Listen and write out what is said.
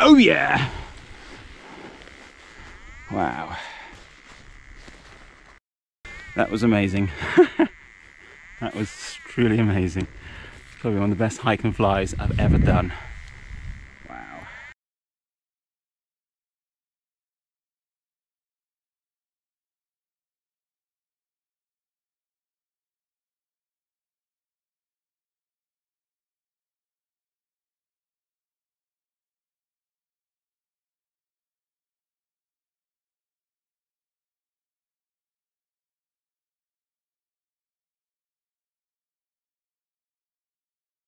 Oh yeah! Wow. That was amazing. That was truly amazing. Probably one of the best hike and flies I've ever done.